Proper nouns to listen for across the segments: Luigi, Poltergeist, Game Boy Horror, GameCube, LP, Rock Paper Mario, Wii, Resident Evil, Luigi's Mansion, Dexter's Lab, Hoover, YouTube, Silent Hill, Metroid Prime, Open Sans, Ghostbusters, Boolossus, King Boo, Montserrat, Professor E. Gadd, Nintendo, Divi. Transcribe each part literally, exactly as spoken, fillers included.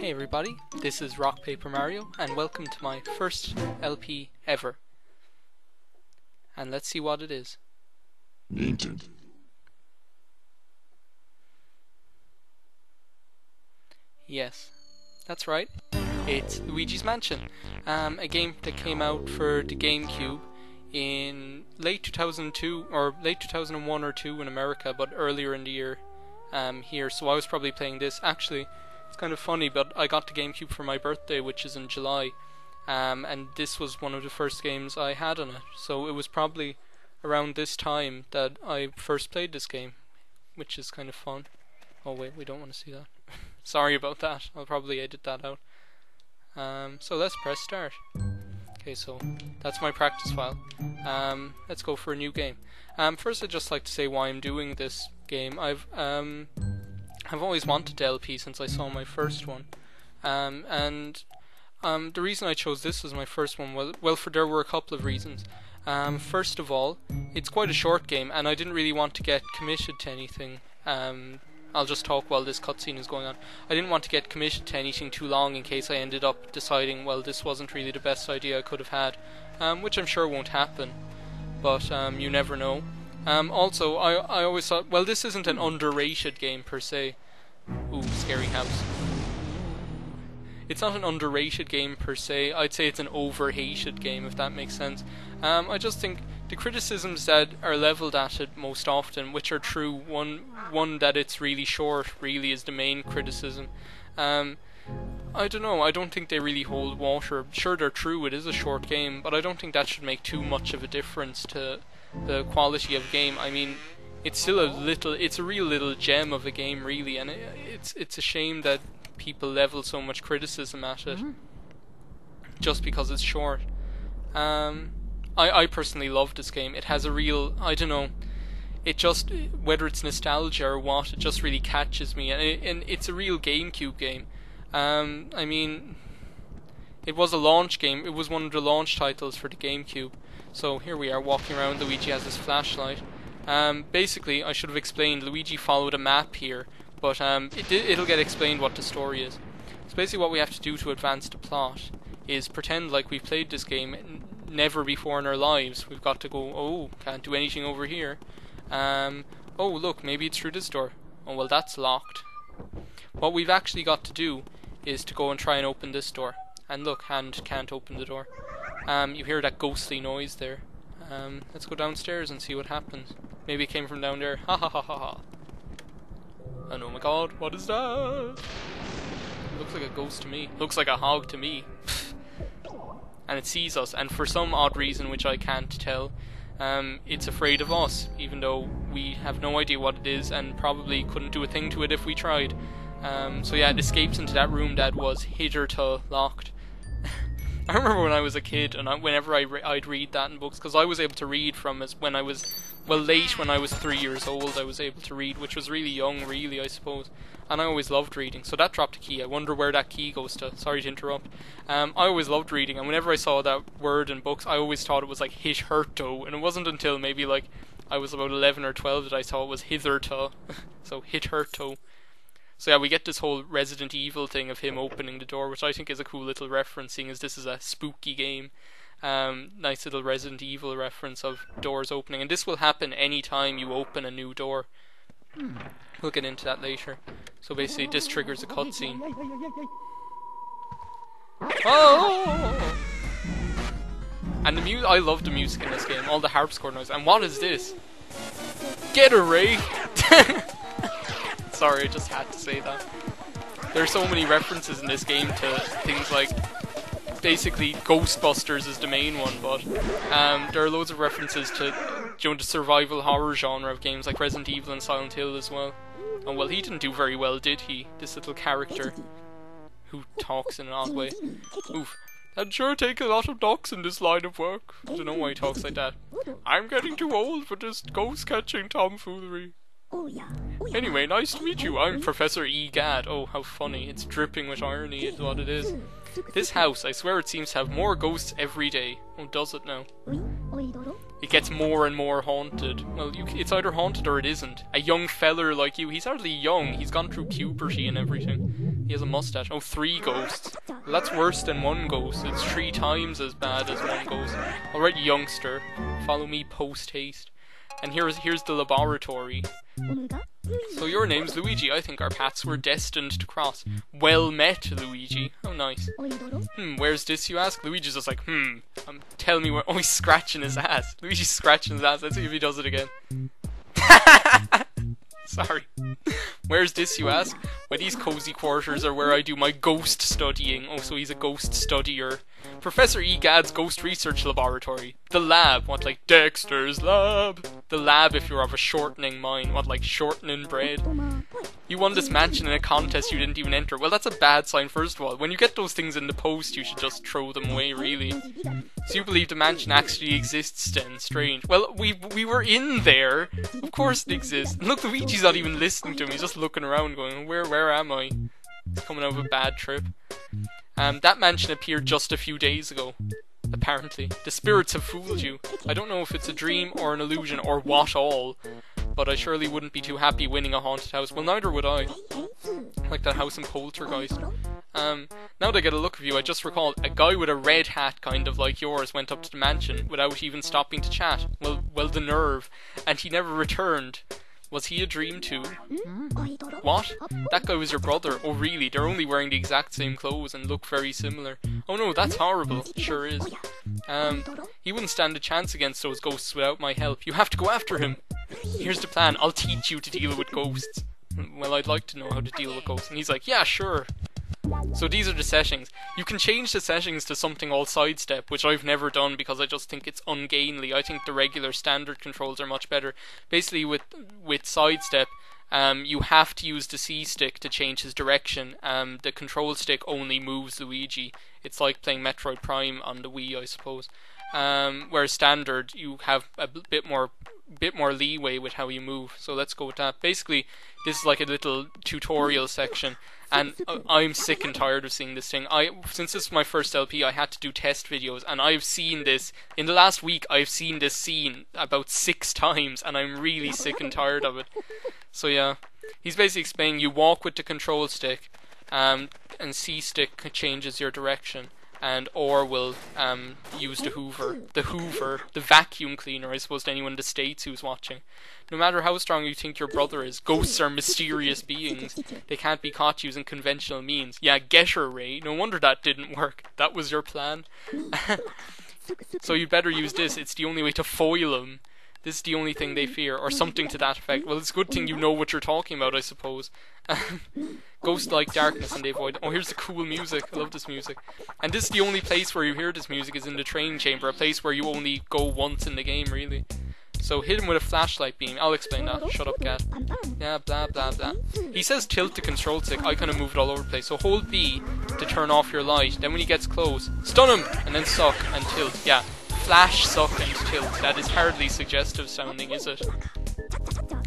Hey everybody, this is Rock Paper Mario, and welcome to my first L P ever. And let's see what it is. Nintendo. Yes, that's right. It's Luigi's Mansion, um, a game that came out for the GameCube in late two thousand two or late two thousand one or two in America, but earlier in the year um, here. So I was probably playing this. Actually, it's kind of funny, but I got the GameCube for my birthday, which is in July, um, and this was one of the first games I had on it. So it was probably around this time that I first played this game, which is kind of fun. Oh wait, we don't want to see that. Sorry about that. I'll probably edit that out. Um, so let's press start. Okay, so that's my practice file. Um, let's go for a new game. Um, first, I'd just like to say why I'm doing this game. I've um, I've always wanted to L P since I saw my first one, um, and um, the reason I chose this as my first one was, well, for there were a couple of reasons. Um, first of all, it's quite a short game, and I didn't really want to get committed to anything. Um, I'll just talk while this cutscene is going on. I didn't want to get committed to anything too long in case I ended up deciding, well, this wasn't really the best idea I could have had, um, which I'm sure won't happen, but um, you never know. Um, also, I, I always thought, well, this isn't an underrated game per se. Ooh, scary house. It's not an underrated game per se. I'd say it's an overhated game, if that makes sense. Um, I just think the criticisms that are levelled at it most often, which are true, one one that it's really short, really is the main criticism. Um, I don't know, I don't think they really hold water. Sure, they're true, it is a short game, but I don't think that should make too much of a difference to the quality of the game. I mean, it's still a little, it's a real little gem of a game, really, and it, it's it's a shame that people level so much criticism at it mm-hmm. just because it's short. Um, I, I personally love this game. It has a real, I don't know, it just, whether it's nostalgia or what, it just really catches me, and, it, and it's a real GameCube game. Um, I mean, it was a launch game, it was one of the launch titles for the GameCube. So here we are walking around, Luigi has his flashlight. Um, basically, I should have explained, Luigi followed a map here. But um, it, it'll get explained what the story is. So basically what we have to do to advance the plot is pretend like we've played this game n never before in our lives. We've got to go, oh, can't do anything over here. Um, oh, look, maybe it's through this door. Oh, well, that's locked. What we've actually got to do is to go and try and open this door. And look, hand can't open the door. Um, you hear that ghostly noise there. Um, let's go downstairs and see what happens. Maybe it came from down there. Ha ha ha ha ha. And oh my god, what is that? Looks like a ghost to me. Looks like a hog to me. And it sees us, and for some odd reason which I can't tell, um, it's afraid of us, even though we have no idea what it is and probably couldn't do a thing to it if we tried. Um, so yeah, it escapes into that room that was hitherto locked. I remember when I was a kid, and I, whenever I re I'd read that in books, because I was able to read from as when I was, well, late when I was three years old, I was able to read, which was really young, really, I suppose. And I always loved reading. So that dropped a key. I wonder where that key goes to. Sorry to interrupt. Um, I always loved reading, and whenever I saw that word in books, I always thought it was like hitherto, and it wasn't until maybe like I was about eleven or twelve that I saw it was hitherto. So hitherto. So yeah, we get this whole Resident Evil thing of him opening the door, which I think is a cool little reference, seeing as this is a spooky game. Um, nice little Resident Evil reference of doors opening, and this will happen any time you open a new door. We'll get into that later. So basically, this triggers a cutscene. Oh! And the mu- I love the music in this game, all the harpsichord noise. And what is this? Get a Ray! Sorry, I just had to say that. There are so many references in this game to things like, basically, Ghostbusters is the main one, but um, there are loads of references to, you know, the survival horror genre of games like Resident Evil and Silent Hill as well. And well, he didn't do very well, did he? This little character who talks in an odd way. Oof. I'd sure take a lot of knocks in this line of work. I don't know why he talks like that. I'm getting too old for this ghost-catching tomfoolery. Anyway, nice to meet you. I'm Professor E. Gadd. Oh, how funny. It's dripping with irony is what it is. This house, I swear it seems to have more ghosts every day. Oh, does it now? It gets more and more haunted. Well, you, it's either haunted or it isn't. A young feller like you, he's hardly young. He's gone through puberty and everything. He has a mustache. Oh, three ghosts. That's worse than one ghost. It's three times as bad as one ghost. Alright, youngster. Follow me post-haste. And here's, here's the laboratory. So your name's Luigi. I think our paths were destined to cross. Well met, Luigi. How nice. Hmm, where's this, you ask? Luigi's just like, hmm. Um, tell me where... Oh, he's scratching his ass. Luigi's scratching his ass. Let's see if he does it again. Sorry. Where's this, you ask? Well, these cozy quarters are where I do my ghost studying. Oh, so he's a ghost studier. Professor E. Gadd's Ghost Research Laboratory. The lab. What, like Dexter's Lab? The lab if you're of a shortening mind. What, like shortening bread? You won this mansion in a contest you didn't even enter. Well, that's a bad sign, first of all. When you get those things in the post, you should just throw them away, really. So you believe the mansion actually exists then? Strange. Well, we we were in there. Of course it exists. Look, Luigi's not even listening to him. He's just looking around going, where, where am I? He's coming out of a bad trip. Um, that mansion appeared just a few days ago. Apparently. The spirits have fooled you. I don't know if it's a dream or an illusion or what all, but I surely wouldn't be too happy winning a haunted house. Well, neither would I. Like that house in Poltergeist. Um, now that I get a look of you, I just recalled a guy with a red hat kind of like yours went up to the mansion without even stopping to chat. Well, well, the nerve. And he never returned. Was he a dream too? What? That guy was your brother. Oh really, they're only wearing the exact same clothes and look very similar. Oh no, that's horrible. It sure is. Um, he wouldn't stand a chance against those ghosts without my help. You have to go after him. Here's the plan, I'll teach you to deal with ghosts. Well, I'd like to know how to deal with ghosts. And he's like, yeah, sure. So these are the settings. You can change the settings to something all sidestep, which I've never done because I just think it's ungainly. I think the regular standard controls are much better. Basically, with with sidestep, um, you have to use the C stick to change his direction. Um, the control stick only moves Luigi. It's like playing Metroid Prime on the Wii, I suppose. Um, whereas standard, you have a bit more bit more leeway with how you move. So let's go with that. Basically, this is like a little tutorial section. And I'm sick and tired of seeing this thing. I since this is my first L P, I had to do test videos, and I've seen this in the last week. I've seen this scene about six times, and I'm really sick and tired of it. So yeah, he's basically explaining you walk with the control stick, um, and C stick changes your direction, and or will um use the Hoover, the Hoover, the vacuum cleaner. I suppose to anyone in the States who's watching. No matter how strong you think your brother is, ghosts are mysterious beings. They can't be caught using conventional means. Yeah, get her, Ray. No wonder that didn't work. That was your plan. So you'd better use this. It's the only way to foil them. This is the only thing they fear, or something to that effect. Well, it's a good thing you know what you're talking about, I suppose. Ghost-like darkness and they avoid... Oh, here's the cool music. I love this music. And this is the only place where you hear this music is in the train chamber, a place where you only go once in the game, really. So hit him with a flashlight beam. I'll explain that. Shut up, Gat. Yeah, blah, blah, blah. He says tilt the control stick. I kind of move it all over the place. So hold B to turn off your light. Then when he gets close, stun him! And then suck and tilt. Yeah. Flash, suck, and tilt. That is hardly suggestive sounding, is it?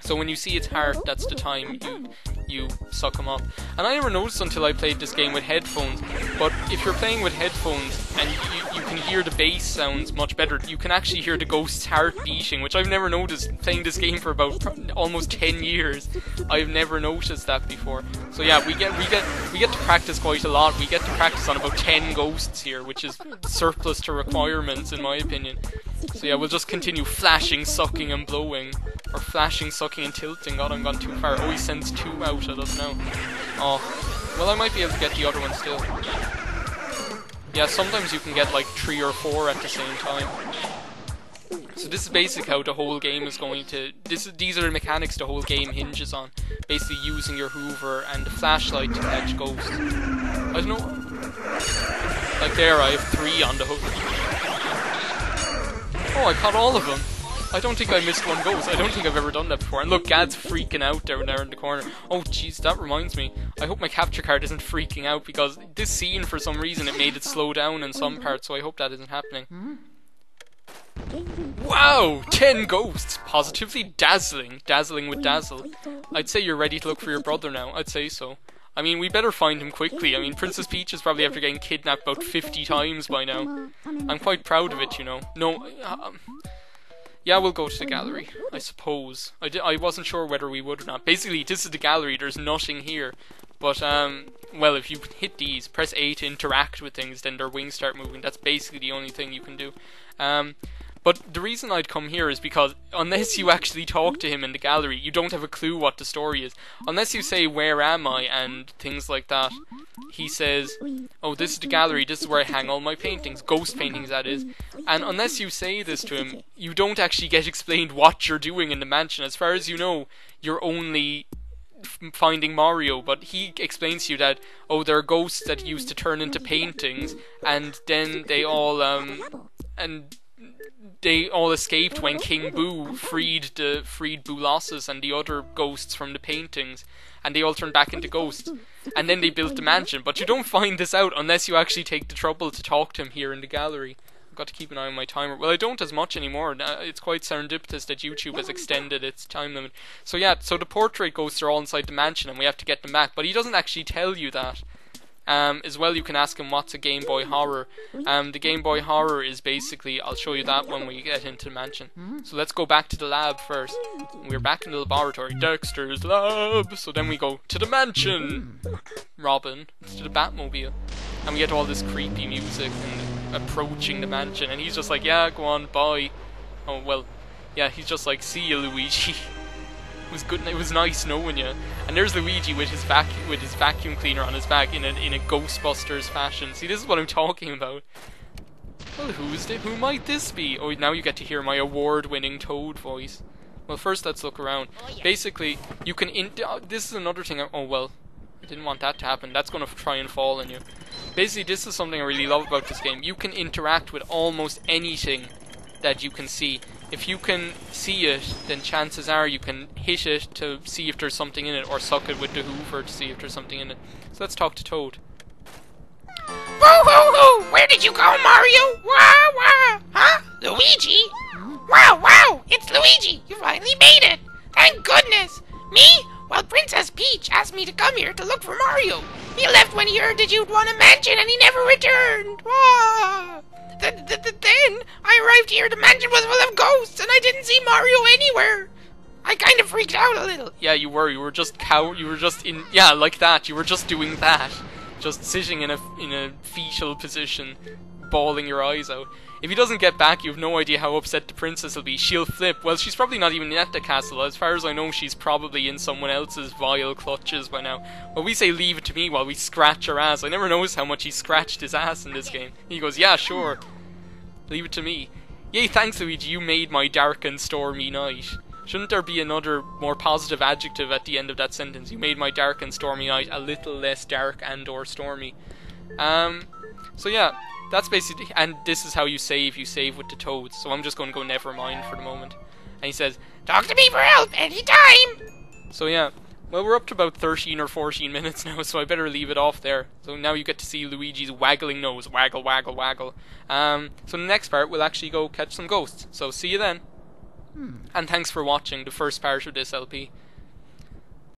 So when you see its heart, that's the time you you suck him up. And I never noticed until I played this game with headphones, but if you're playing with headphones and you, you can hear the bass sounds much better, you can actually hear the ghost's heart beating, which I've never noticed playing this game for about almost ten years. I've never noticed that before. So yeah, we get we get we get to practice quite a lot. We get to practice on about ten ghosts here, which is surplus to requirements in my opinion. So yeah, we'll just continue flashing, sucking, and blowing. Or flashing, sucking, and tilting. God, I've gone too far. Oh, he sends two out at us now. Oh. Well, I might be able to get the other one still. Yeah, sometimes you can get like three or four at the same time. So this is basically how the whole game is going to... This is, these are the mechanics the whole game hinges on. Basically using your Hoover and the flashlight to catch ghosts. I don't know... Like there, I have three on the hook. Oh, I caught all of them. I don't think I missed one ghost. I don't think I've ever done that before. And look, Gad's freaking out down there in the corner. Oh, jeez, that reminds me. I hope my capture card isn't freaking out because this scene, for some reason, it made it slow down in some parts, so I hope that isn't happening. Wow! Ten ghosts! Positively dazzling. Dazzling with dazzle. I'd say you're ready to look for your brother now. I'd say so. I mean, we better find him quickly. I mean, Princess Peach is probably after getting kidnapped about fifty times by now. I'm quite proud of it, you know. No, uh, yeah, we'll go to the gallery, I suppose. I, d I wasn't sure whether we would or not. Basically, this is the gallery. There's nothing here. But, um, well, if you hit these, press A to interact with things, then their wings start moving. That's basically the only thing you can do. Um, but the reason I'd come here is because unless you actually talk to him in the gallery, you don't have a clue what the story is. Unless you say, "Where am I?" and things like that, he says, "Oh, this is the gallery, this is where I hang all my paintings," ghost paintings that is. And unless you say this to him, you don't actually get explained what you're doing in the mansion. As far as you know, you're only finding Mario, but he explains to you that, oh, there are ghosts that used to turn into paintings, and then they all, um, and they all escaped when King Boo freed the freed Boolossus and the other ghosts from the paintings, and they all turned back into ghosts, and then they built the mansion. But you don't find this out unless you actually take the trouble to talk to him here in the gallery. I've got to keep an eye on my timer. Well, I don't as much anymore. It's quite serendipitous that YouTube has extended its time limit. So yeah, so the portrait ghosts are all inside the mansion and we have to get them back, but he doesn't actually tell you that. Um, as well, you can ask him what's a Game Boy Horror. Um, the Game Boy Horror is basically, I'll show you that when we get into the mansion. So let's go back to the lab first. We're back in the laboratory, Dexter's Lab! So then we go to the mansion! Robin, to the Batmobile. And we get all this creepy music and approaching the mansion, and he's just like, yeah, go on, bye. Oh, well, yeah, he's just like, see you, Luigi. It was good. It was nice knowing you. And there's Luigi with his vac with his vacuum cleaner on his back in a in a Ghostbusters fashion. See, this is what I'm talking about. Well, who's the, who might this be? Oh, now you get to hear my award-winning Toad voice. Well, first let's look around. Oh, yeah. Basically, you can. In oh, this is another thing. I oh well, I didn't want that to happen. That's gonna try and fall on you. Basically, this is something I really love about this game. You can interact with almost anything that you can see. If you can see it, then chances are you can hit it to see if there's something in it, or suck it with the hoover to see if there's something in it. So let's talk to Toad. Whoa, whoa, whoa! Where did you go, Mario? Wow, wow! Huh? Luigi? Wow, wow! It's Luigi! You finally made it! Thank goodness! Me? Well, Princess Peach asked me to come here to look for Mario. He left when he heard that you'd won a mansion and he never returned! Wow! Th th th then, I arrived here, the mansion was full of ghosts, and I didn't see Mario anywhere! I kind of freaked out a little. Yeah, you were, you were just cow- you were just in- yeah, like that, you were just doing that. Just sitting in a, in a fetal position, bawling your eyes out. If he doesn't get back, you have no idea how upset the princess will be. She'll flip. Well, she's probably not even at the castle. As far as I know, she's probably in someone else's vile clutches by now. Well, we say leave it to me while we scratch her ass. I never noticed how much he scratched his ass in this game. He goes, yeah, sure. Leave it to me. Yay, thanks, Luigi. You made my dark and stormy night. Shouldn't there be another, more positive adjective at the end of that sentence? You made my dark and stormy night a little less dark and or stormy. Um, so yeah. That's basically, and this is how you save, you save with the Toads, so I'm just going to go never mind for the moment. And he says, talk to me for help anytime! So yeah, well, we're up to about thirteen or fourteen minutes now, so I better leave it off there. So now you get to see Luigi's waggling nose, waggle, waggle, waggle. Um, so in the next part, we'll actually go catch some ghosts, so see you then. Hmm. And thanks for watching the first part of this L P.